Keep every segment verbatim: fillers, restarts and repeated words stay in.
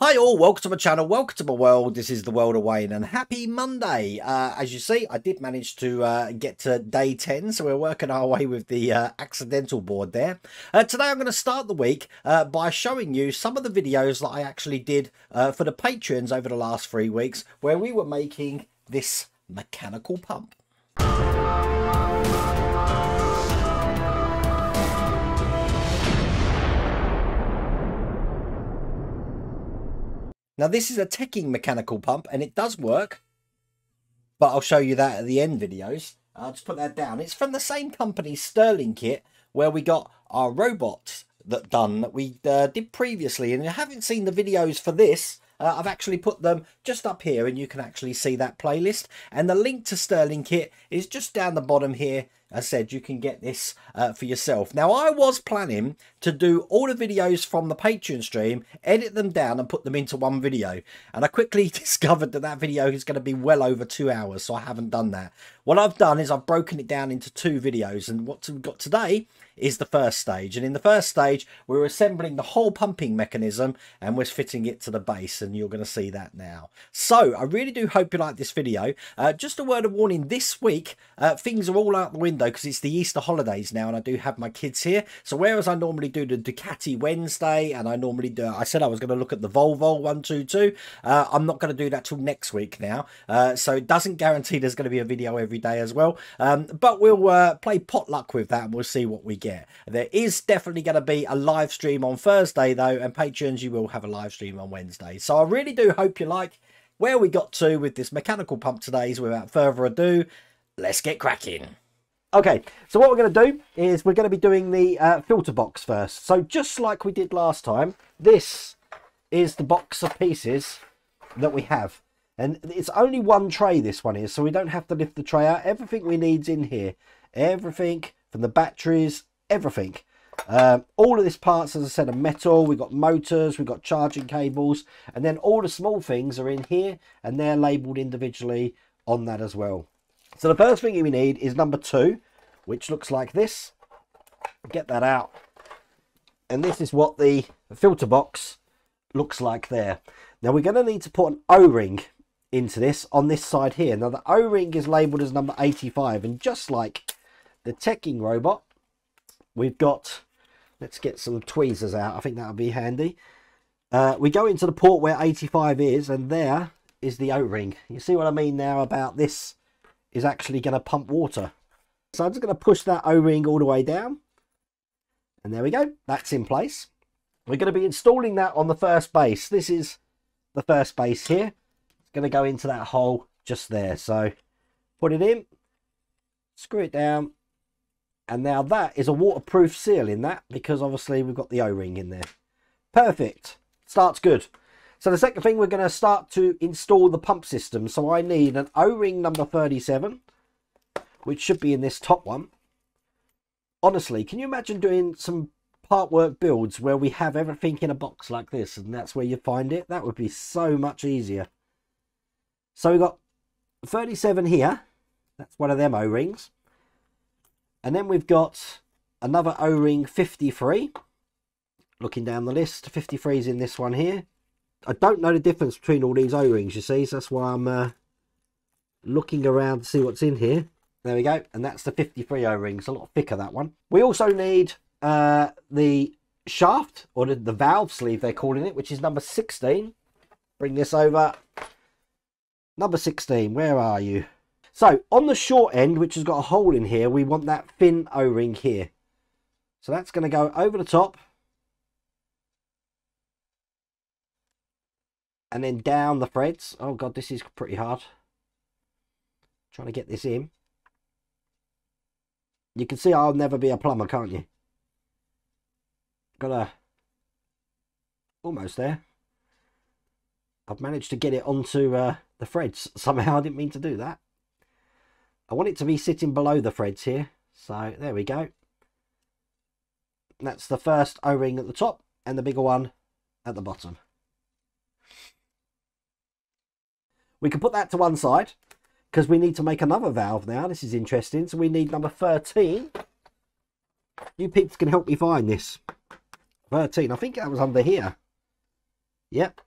Hi all, welcome to my channel, welcome to my world. This is the World of Wayne and happy Monday. Uh, as you see, I did manage to uh, get to day ten, so we're working our way with the uh, accidental board there. Uh, today I'm going to start the week uh, by showing you some of the videos that I actually did uh, for the Patreons over the last three weeks where we were making this mechanical pump. Now this is a Teching mechanical pump and it does work, but I'll show you that at the end videos. I'll just put that down. It's from the same company, Stirling Kit, where we got our robots that done that we uh, did previously. And if you haven't seen the videos for this, uh, I've actually put them just up here and you can actually see that playlist. And the link to Stirling Kit is just down the bottom here. I said you can get this uh, for yourself. Now I was planning to do all the videos from the Patreon stream, edit them down and put them into one video. And I quickly discovered that that video is going to be well over two hours. So I haven't done that. What I've done is I've broken it down into two videos. And what we've got today is the first stage. And in the first stage, we're assembling the whole pumping mechanism and we're fitting it to the base. And you're going to see that now. So I really do hope you like this video. Uh, just a word of warning this week, uh, things are all out the window, because it's the Easter holidays now and I do have my kids here. So whereas I normally do the Ducati Wednesday and I normally do, I said I was going to look at the Volvo one two two, uh, I'm not going to do that till next week now. Uh, so it doesn't guarantee there's going to be a video every day as well. Um, but we'll uh, play potluck with that and we'll see what we get. There is definitely going to be a live stream on Thursday though, and Patreons, you will have a live stream on Wednesday. So I really do hope you like where we got to with this mechanical pump today. So without further ado, let's get cracking. Okay, so what we're going to do is we're going to be doing the uh, filter box first. So just like we did last time, this is the box of pieces that we have. And it's only one tray this one is, so we don't have to lift the tray out. Everything we need's in here. Everything from the batteries, everything. Um, all of this parts, as I said, are metal. We've got motors, we've got charging cables. And then all the small things are in here and they're labelled individually on that as well. So the first thing we need is number two, which looks like this. Get that out. And this is what the filter box looks like there. Now we're going to need to put an O-ring into this on this side here. Now the O-ring is labelled as number eighty-five. And just like the Teching robot, we've got, let's get some tweezers out. I think that'll be handy. Uh, we go into the port where eighty-five is, and there is the O-ring. You see what I mean now about this is actually going to pump water. So I'm just going to push that O-ring all the way down. And there we go. That's in place. We're going to be installing that on the first base. This is the first base here. It's going to go into that hole just there. So put it in. Screw it down. And now that is a waterproof seal in that, because obviously we've got the O-ring in there. Perfect. Starts good. So the second thing, we're going to start to install the pump system. So I need an O-ring number thirty-seven, which should be in this top one. Honestly, can you imagine doing some part work builds where we have everything in a box like this and that's where you find it? That would be so much easier. So we've got thirty-seven here. That's one of them O-rings. And then we've got another O-ring fifty-three. Looking down the list, fifty-three is in this one here. I don't know the difference between all these O-rings, you see, so that's why I'm uh, looking around to see what's in here. There we go, and that's the fifty-three O-rings, a lot thicker that one. We also need uh, the shaft, or the, the valve sleeve they're calling it, which is number sixteen. Bring this over. Number sixteen, where are you? So, on the short end, which has got a hole in here, we want that thin O-ring here. So that's going to go over the top. And then down the threads. Oh god, this is pretty hard. Trying to get this in. You can see I'll never be a plumber, can't you? Got a... Almost there. I've managed to get it onto uh, the threads. Somehow I didn't mean to do that. I want it to be sitting below the threads here. So there we go. That's the first O-ring at the top and the bigger one at the bottom. We can put that to one side because we need to make another valve now. This is interesting. So we need number thirteen. You peeps can help me find this. thirteen. I think that was under here. Yep.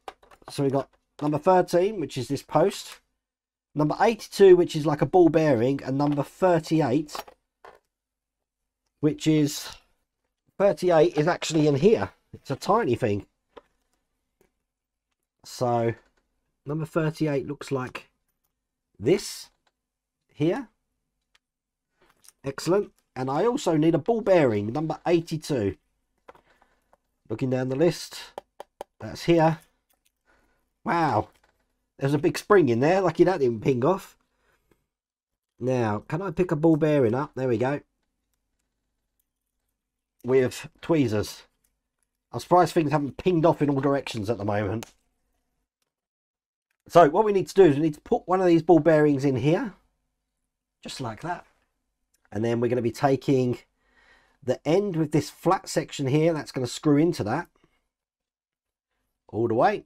So we got number thirteen, which is this post, number eighty-two, which is like a ball bearing, and number thirty-eight, which is thirty-eight is actually in here. It's a tiny thing. So number thirty-eight looks like this here. Excellent. And I also need a ball bearing, number eighty-two. Looking down the list, that's here. Wow, there's a big spring in there. Lucky that didn't ping off. Now, can I pick a ball bearing up? There we go. With tweezers. I'm surprised things haven't pinged off in all directions at the moment. So what we need to do is we need to put one of these ball bearings in here, just like that. And then we're going to be taking the end with this flat section here. That's going to screw into that all the way.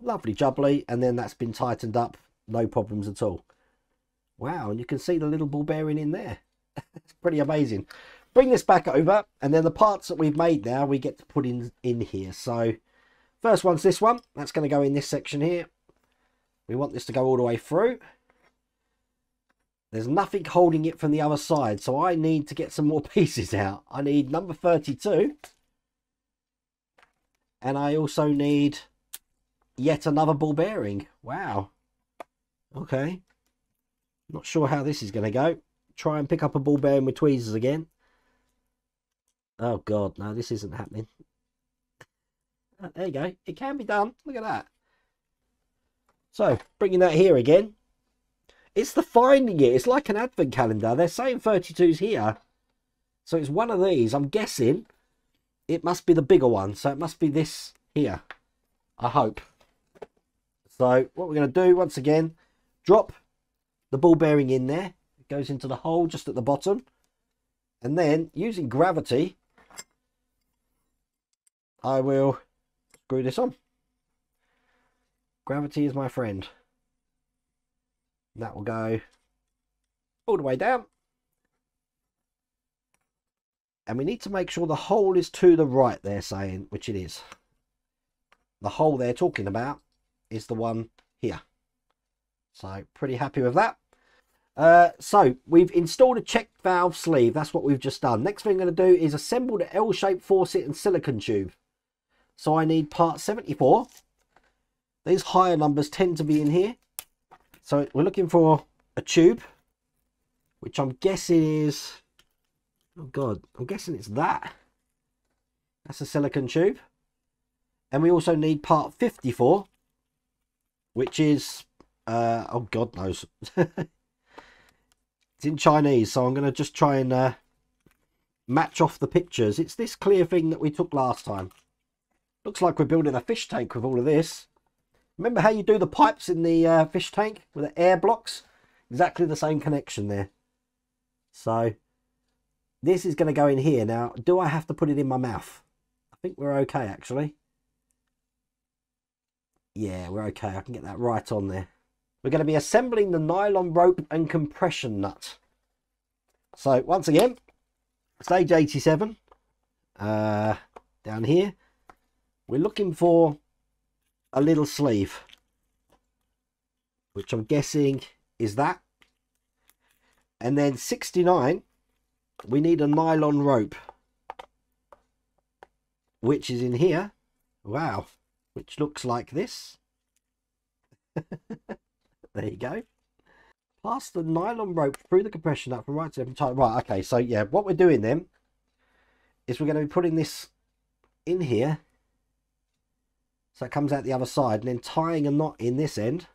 Lovely jubbly. And then that's been tightened up. No problems at all. Wow. And you can see the little ball bearing in there. It's pretty amazing. Bring this back over. And then the parts that we've made now, we get to put in, in here. So first one's this one. That's going to go in this section here. We want this to go all the way through. There's nothing holding it from the other side, so I need to get some more pieces out. I need number thirty-two. And I also need yet another ball bearing. Wow. Okay. Not sure how this is going to go. Try and pick up a ball bearing with tweezers again. Oh, God. No, this isn't happening. There you go. It can be done. Look at that. So, bringing that here again. It's the finding it. It's like an advent calendar. They're saying thirty-two's here. So it's one of these. I'm guessing it must be the bigger one. So it must be this here, I hope. So what we're going to do, once again, drop the ball bearing in there. It goes into the hole just at the bottom. And then, using gravity, I will screw this on. Gravity is my friend. That will go all the way down. And we need to make sure the hole is to the right, they're saying, which it is. The hole they're talking about is the one here. So pretty happy with that. Uh, so we've installed a check valve sleeve. That's what we've just done. Next thing I'm going to do is assemble the L-shaped faucet and silicone tube. So I need part seventy-four. These higher numbers tend to be in here. So we're looking for a tube, which I'm guessing is, oh God, I'm guessing it's that. That's a silicone tube. And we also need part fifty-four, which is, uh, oh God knows. It's in Chinese, so I'm going to just try and uh, match off the pictures. It's this clear thing that we took last time. Looks like we're building a fish tank with all of this. Remember how you do the pipes in the uh, fish tank with the air blocks? Exactly the same connection there. So this is going to go in here. Now, do I have to put it in my mouth? I think we're okay, actually. Yeah, we're okay. I can get that right on there. We're going to be assembling the nylon rope and compression nut. So once again, stage eighty-seven, uh, down here, we're looking for a little sleeve, which I'm guessing is that. And then sixty-nine, we need a nylon rope, which is in here. Wow, which looks like this. There you go. Pass the nylon rope through the compression nut from right to left and tight. Right, okay, so yeah, what we're doing then is we're going to be putting this in here. So it comes out the other side, and then tying a knot in this end.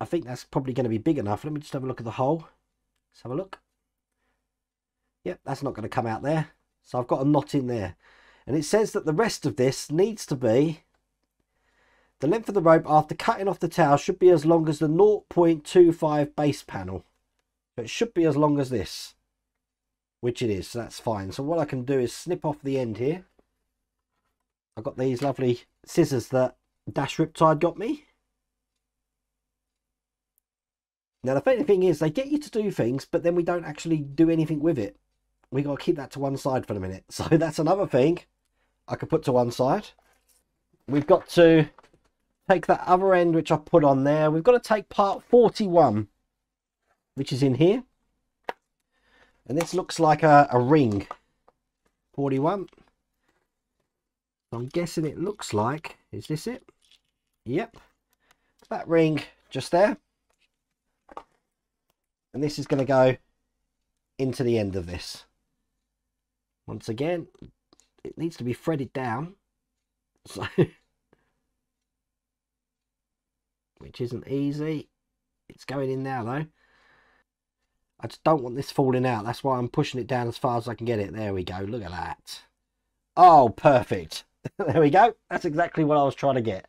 I think that's probably going to be big enough. Let me just have a look at the hole. Let's have a look. Yep, that's not going to come out there. So I've got a knot in there. And it says that the rest of this needs to be, the length of the rope after cutting off the towel should be as long as the zero point two five base panel. But it should be as long as this, which it is. So that's fine. So what I can do is snip off the end here. I've got these lovely scissors that Dash Riptide got me. Now, the funny thing is, they get you to do things, but then we don't actually do anything with it. We've got to keep that to one side for a minute. So that's another thing I could put to one side. we've got to take that other end which I put on there. We've got to take part forty-one, which is in here, and this looks like a, a ring. Forty-one, I'm guessing it looks like, is this it? Yep, that ring just there, and this is going to go into the end of this. Once again, it needs to be threaded down, so which isn't easy. It's going in now though. I just don't want this falling out, that's why I'm pushing it down as far as I can get it. There we go, look at that. Oh, perfect. There we go, that's exactly what I was trying to get.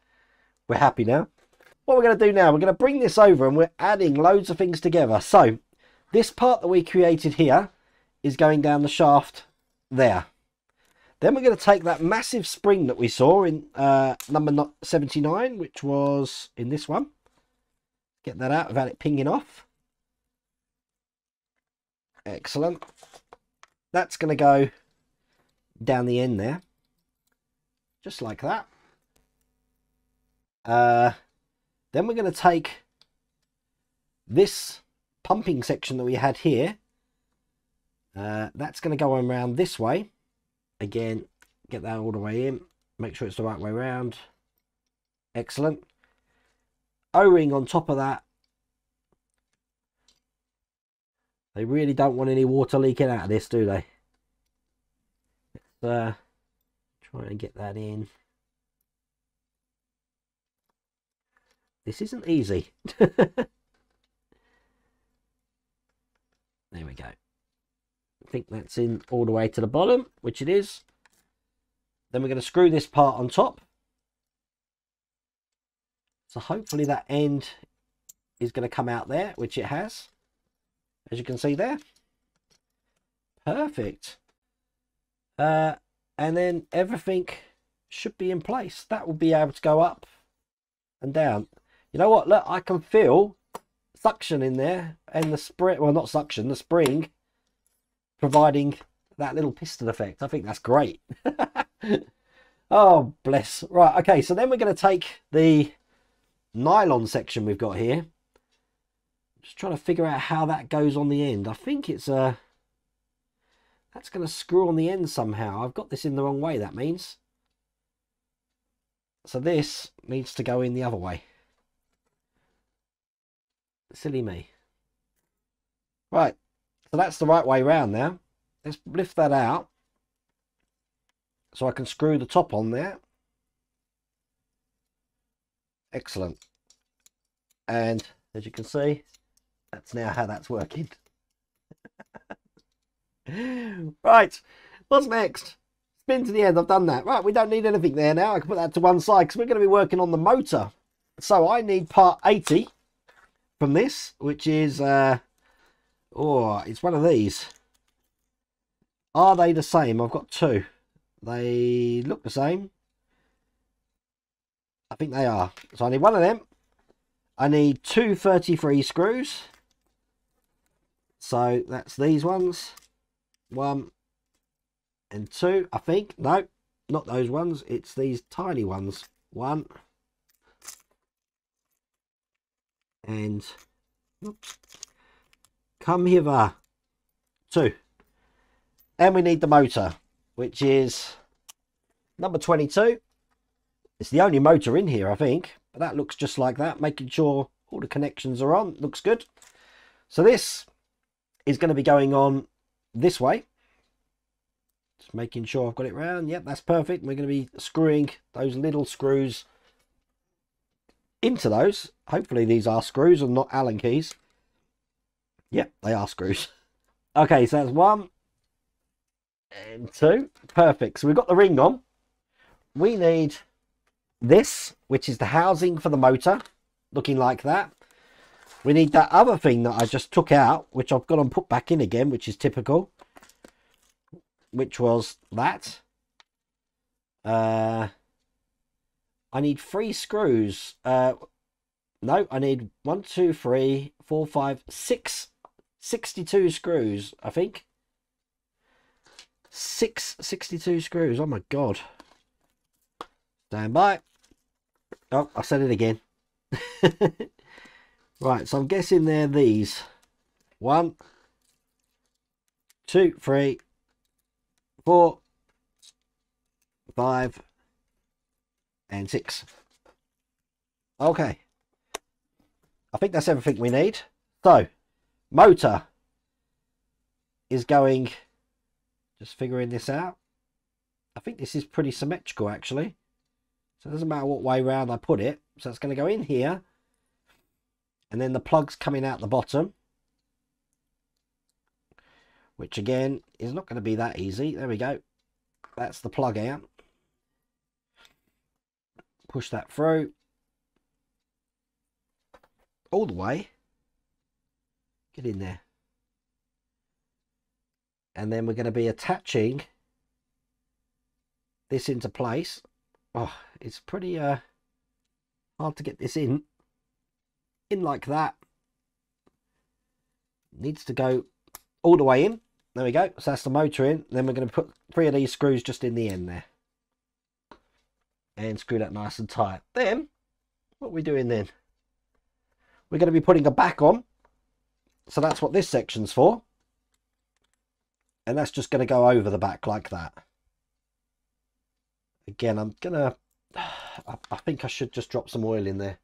We're happy now. What we're going to do now, we're going to bring this over and we're adding loads of things together. So this part that we created here is going down the shaft there. Then we're going to take that massive spring that we saw in uh, number seventy-nine, which was in this one. Get that out without it pinging off. Excellent. That's going to go down the end there, just like that. Uh, then we're going to take this pumping section that we had here. Uh, that's going to go on around this way. Again, get that all the way in. Make sure it's the right way around. Excellent. O-ring on top of that. They really don't want any water leaking out of this, do they? Let's uh, try and get that in. This isn't easy. There we go. I think that's in all the way to the bottom, which it is. Then we're going to screw this part on top. So hopefully that end is going to come out there, which it has, as you can see there. Perfect. Uh, and then everything should be in place. That will be able to go up and down. You know what? Look, I can feel suction in there and the spring. Well, not suction, the spring. Providing that little piston effect. I think that's great. Oh, bless. Right, okay, so then we're going to take the nylon section we've got here. Just trying to figure out how that goes on the end. I think it's a... that's going to screw on the end somehow. I've got this in the wrong way, that means. So this needs to go in the other way. Silly me. Right. So that's the right way round now. Let's lift that out so I can screw the top on there. Excellent. And as you can see, that's now how that's working. Right, what's next? Spin to the end. I've done that. Right, we don't need anything there now. I can put that to one side because we're going to be working on the motor. So I need part eighty from this, which is uh oh, it's one of these. Are they the same? I've got two. They look the same. I think they are. So I need one of them. I need two thirty-three screws. So that's these ones. One and two, I think. No, not those ones. It's these tiny ones. One. And... oops. Come hither. Two. And we need the motor, which is number twenty-two. It's the only motor in here, I think. But that looks just like that. Making sure all the connections are on. Looks good. So this is going to be going on this way. Just making sure I've got it round. Yep, that's perfect. We're going to be screwing those little screws into those. Hopefully these are screws and not Allen keys. Yep, they are screws. Okay, so that's one and two. Perfect. So we've got the ring on. We need this, which is the housing for the motor, looking like that. We need that other thing that I just took out, which I've got and put back in again, which is typical, which was that. Uh, I need three screws. Uh, no, I need one, two, three, four, five, six. sixty-two screws, I think. Six sixty-two screws. Oh my god. Stand by. Oh, I said it again. Right, so I'm guessing they're these. One, two, three, four, five, and six. Okay. I think that's everything we need. So, motor is going, just figuring this out. I think this is pretty symmetrical actually. So it doesn't matter what way round I put it. So it's going to go in here. And then the plug's coming out the bottom. Which again is not going to be that easy. There we go. That's the plug out. Push that through. All the way. Get in there. And then we're going to be attaching this into place. Oh, it's pretty uh, hard to get this in. In like that. Needs to go all the way in. There we go. So that's the motor in. Then we're going to put three of these screws just in the end there. And screw that nice and tight. Then, what are we doing then? We're going to be putting a back on. So that's what this section's for. And that's just going to go over the back like that. Again, I'm going to... I think I should just drop some oil in there.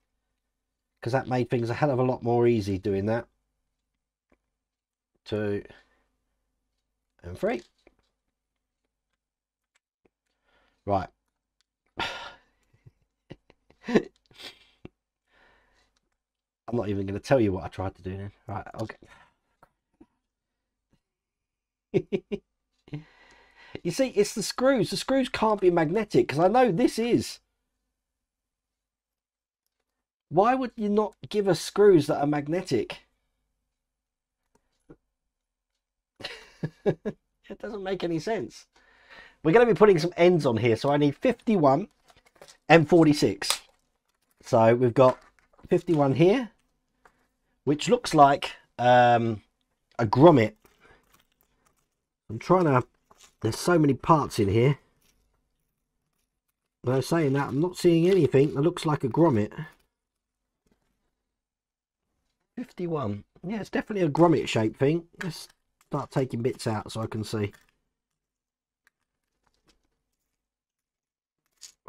Because that made things a hell of a lot more easy doing that. Two. And three. Right. I'm not even going to tell you what I tried to do then. Right, okay. You see, it's the screws. The screws can't be magnetic because I know this is. Why would you not give us screws that are magnetic? It doesn't make any sense. We're going to be putting some ends on here. So I need fifty-one and forty-six. So we've got fifty-one here, which looks like um, a grommet. I'm trying to... There's so many parts in here. Though saying that, I'm not seeing anything that looks like a grommet. fifty-one. Yeah, it's definitely a grommet shaped thing. Let's start taking bits out so I can see.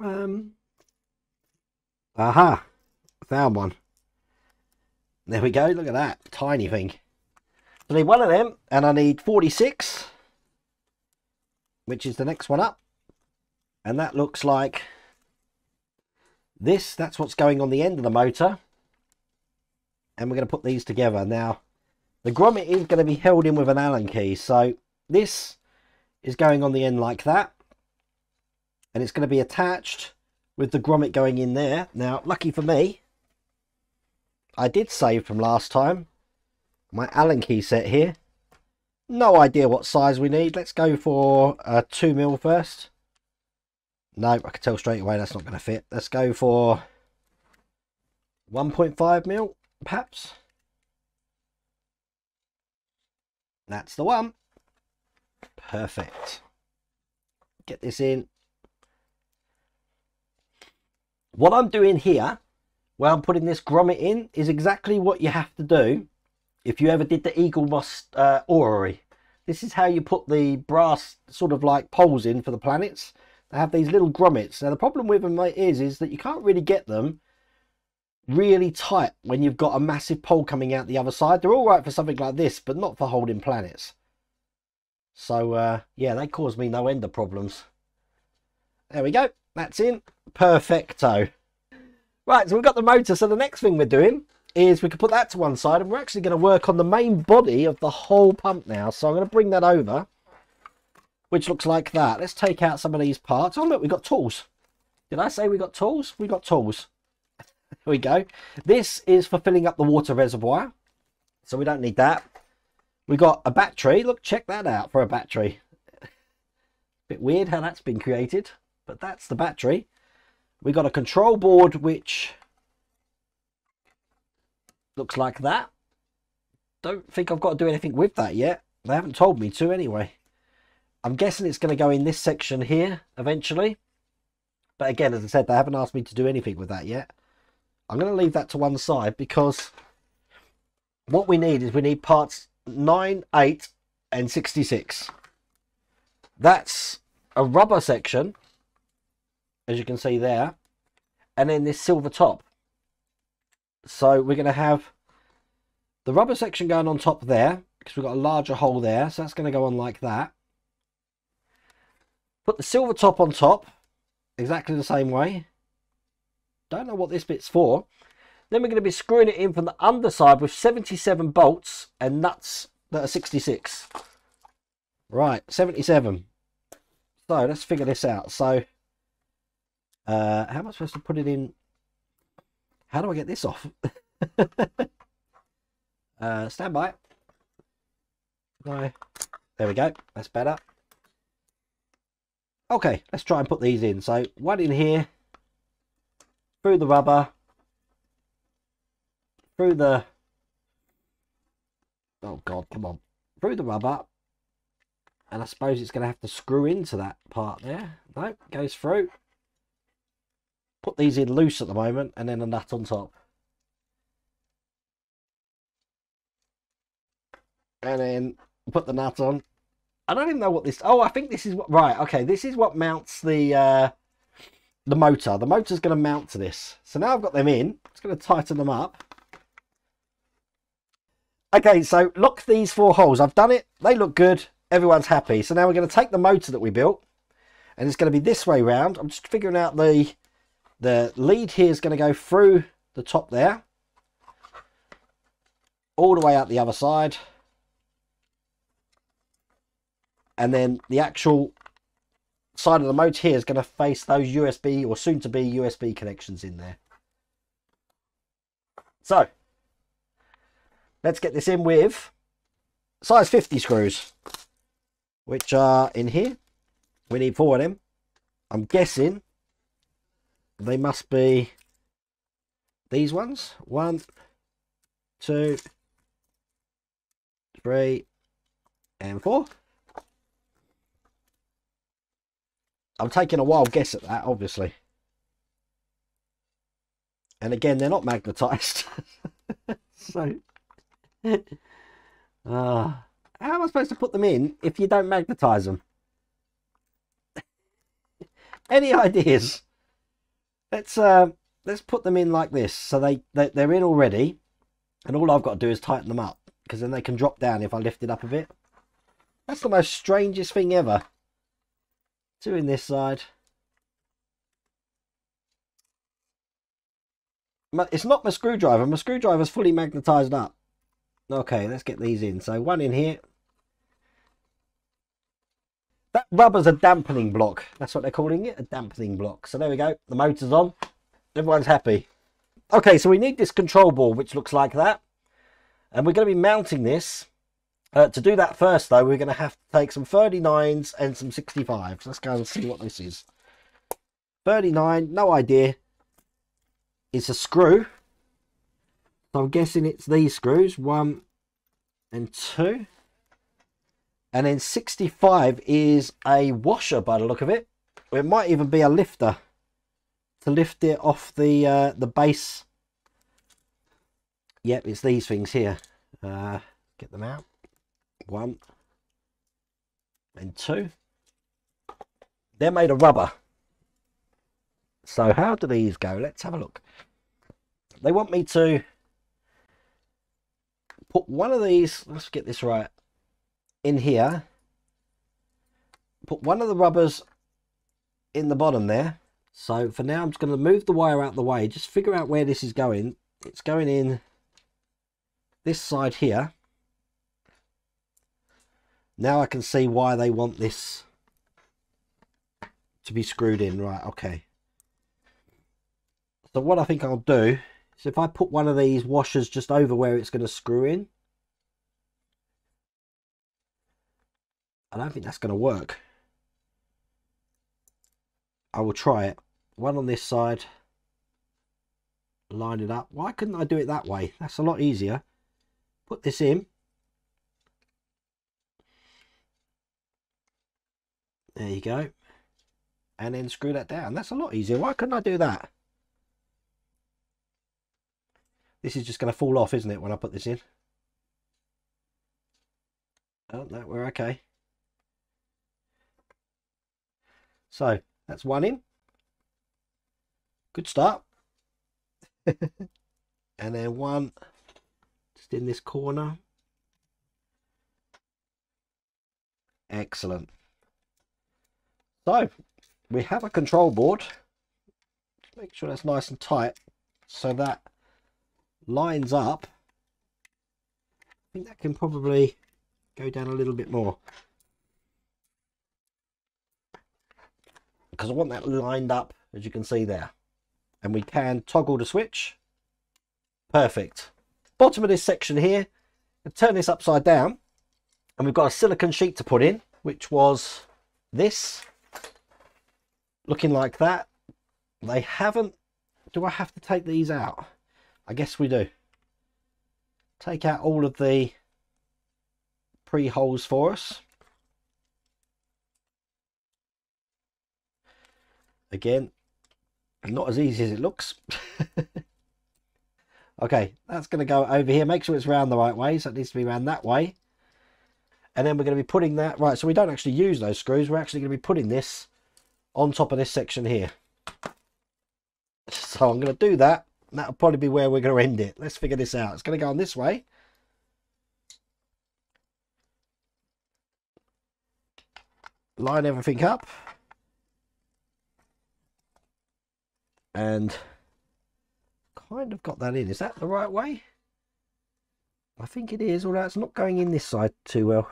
Um. Aha! Found one. There we go. Look at that. Tiny thing. I need one of them and I need forty-six. Which is the next one up, and that looks like this. That's what's going on the end of the motor, and we're going to put these together. Now the grommet is going to be held in with an Allen key, so this is going on the end like that, and it's going to be attached with the grommet going in there. Now lucky for me, I did save from last time my Allen key set here. No idea what size we need. Let's go for uh, two mil first. No, I can tell straight away that's not going to fit. Let's go for one point five mil, perhaps. That's the one. Perfect. Get this in. What I'm doing here, where I'm putting this grommet in, is exactly what you have to do if you ever did the Eagle Moss uh, orrery. This is how you put the brass sort of like poles in for the planets. They have these little grommets. Now the problem with them is, is that you can't really get them really tight when you've got a massive pole coming out the other side. They're all right for something like this, but not for holding planets. So uh, yeah, they cause me no end of problems. There we go. That's in. Perfecto. Right, so we've got the motor. So the next thing we're doing is we can put that to one side, and we're actually going to work on the main body of the whole pump now. So I'm going to bring that over, which looks like that. Let's take out some of these parts. Oh look, we got tools. Did I say we got tools? We got tools. Here we go. This is for filling up the water reservoir, so we don't need that. We got a battery. Look, check that out for a battery. Bit weird how that's been created, but that's the battery. We got a control board, which looks like that. Don't think I've got to do anything with that yet. They haven't told me to anyway. I'm guessing it's going to go in this section here eventually. But again, as I said, they haven't asked me to do anything with that yet. I'm going to leave that to one side, because what we need is we need parts nine, eight and sixty-six. That's a rubber section, as you can see there, and then this silver top. So we're going to have the rubber section going on top there, because we've got a larger hole there, so that's going to go on like that. Put the silver top on top, exactly the same way. Don't know what this bit's for. Then we're going to be screwing it in from the underside with seventy-seven bolts and nuts that are sixty-six. Right, seventy-seven. So let's figure this out. So uh, how am I supposed to put it in? How do I get this off? uh, stand by. No. There we go. That's better. Okay, let's try and put these in. So one in here, through the rubber, through the, oh god, come on, through the rubber, and I suppose it's going to have to screw into that part there. No, goes through. Put these in loose at the moment, and then a nut on top, and then put the nut on. I don't even know what this, oh, I think this is what, right, okay, this is what mounts the uh the motor. The motor's going to mount to this. So now I've got them in, it's going to tighten them up. Okay, so lock these four holes. I've done it, they look good, everyone's happy. So now we're going to take the motor that we built, and it's going to be this way round. I'm just figuring out the the lead here is going to go through the top there, all the way out the other side. And then the actual side of the motor here is going to face those U S B or soon to be U S B connections in there. So let's get this in with size fifty screws, which are in here. We need four of them. I'm guessing they must be these ones. One, two, three, and four. I'm taking a wild guess at that, obviously. And again, they're not magnetized. So, uh, how am I supposed to put them in if you don't magnetize them? Any ideas? Let's uh, let's put them in like this. So they, they they're in already, and all I've got to do is tighten them up, because then they can drop down if I lift it up a bit. That's the most strangest thing ever. Two in this side. It's not my screwdriver. My screwdriver's fully magnetized up. Okay, let's get these in. So one in here. That rubber's a dampening block. That's what they're calling it, a dampening block. So there we go. The motor's on. Everyone's happy. Okay, so we need this control ball, which looks like that. And we're going to be mounting this. Uh, to do that first, though, we're going to have to take some thirty-nines and some sixty-fives. Let's go and see what this is. thirty-nine, no idea. It's a screw. So I'm guessing it's these screws, one and two. And then sixty-five is a washer by the look of it. It might even be a lifter to lift it off the, uh, the base. Yep, it's these things here. Uh, get them out. One and two. They're made of rubber. So how do these go? Let's have a look. They want me to put one of these, let's get this right, in here. Put one of the rubbers in the bottom there. So for now I'm just going to move the wire out the way. Just figure out where this is going. It's going in this side here. Now I can see why they want this to be screwed in. Right, okay. So what I think I'll do is if I put one of these washers just over where it's going to screw in. I don't think that's going to work. I will try it. One on this side. Line it up. Why couldn't I do it that way? That's a lot easier. Put this in. There you go. and then screw that down. That's a lot easier. Why couldn't I do that? This is just going to fall off, isn't it, when I put this in? Oh, no, we're okay. So, that's one in. Good start. And then one just in this corner. Excellent. So, we have a control board. Make sure that's nice and tight so that lines up. I think that can probably go down a little bit more, because I want that lined up, as you can see there. And we can toggle the switch. Perfect. Bottom of this section here, and turn this upside down, and we've got a silicone sheet to put in, which was this, looking like that. They haven't, do I have to take these out? I guess we do. Take out all of the pre-holes for us. Again, not as easy as it looks. Okay, that's going to go over here. Make sure it's round the right way, so it needs to be round that way. And then we're going to be putting that, right, so we don't actually use those screws. We're actually going to be putting this on top of this section here. So I'm going to do that. And that'll probably be where we're going to end it. Let's figure this out. It's going to go on this way. Line everything up. And kind of got that in. Is that the right way? I think it is, although it's not going in this side too well,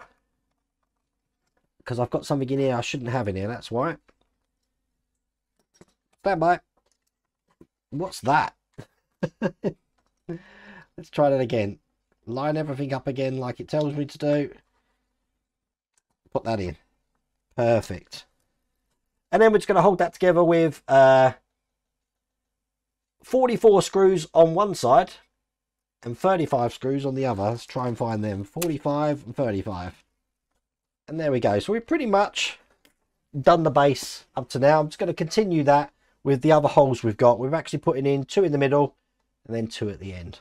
because I've got something in here I shouldn't have in here. That's why. Stand by. What's that? Let's try that again. Line everything up again like it tells me to do. Put that in. Perfect. And then we're just going to hold that together with uh forty-four screws on one side and thirty-five screws on the other. Let's try and find them. forty-five and thirty-five. And there we go. So we've pretty much done the base up to now. I'm just going to continue that with the other holes we've got. We're actually putting in two in the middle and then two at the end.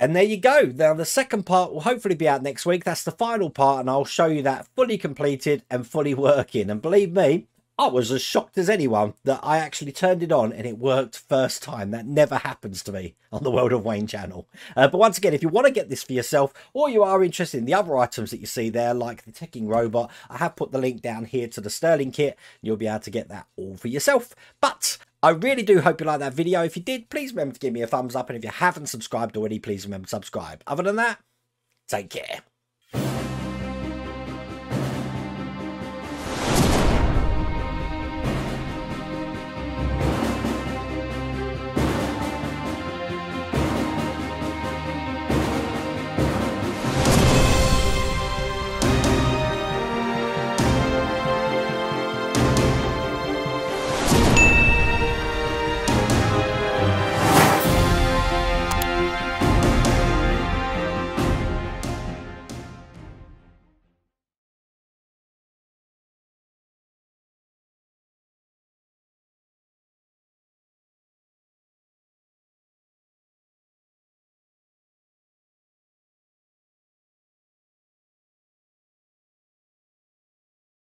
And there you go. Now the second part will hopefully be out next week. That's the final part, and I'll show you that fully completed and fully working. And believe me, I was as shocked as anyone that I actually turned it on and it worked first time. That never happens to me on the World of Wayne channel. Uh, but once again, if you want to get this for yourself, or you are interested in the other items that you see there, like the Teching robot, I have put the link down here to the Stirling kit. You'll be able to get that all for yourself. But I really do hope you liked that video. If you did, please remember to give me a thumbs up. And if you haven't subscribed already, please remember to subscribe. Other than that, take care.